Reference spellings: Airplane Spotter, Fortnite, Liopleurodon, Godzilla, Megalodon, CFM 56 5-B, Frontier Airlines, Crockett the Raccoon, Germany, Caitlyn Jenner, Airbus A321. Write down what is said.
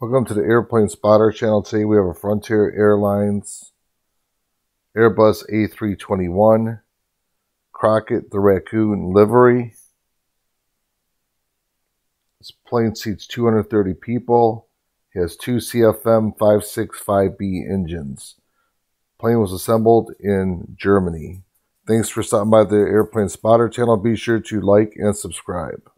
Welcome to the Airplane Spotter channel. Today we have a Frontier Airlines Airbus A321 Crockett the Raccoon livery. This plane seats 230 people. It has two CFM56 5B engines. The plane was assembled in Germany. Thanks for stopping by the Airplane Spotter channel. Be sure to like and subscribe.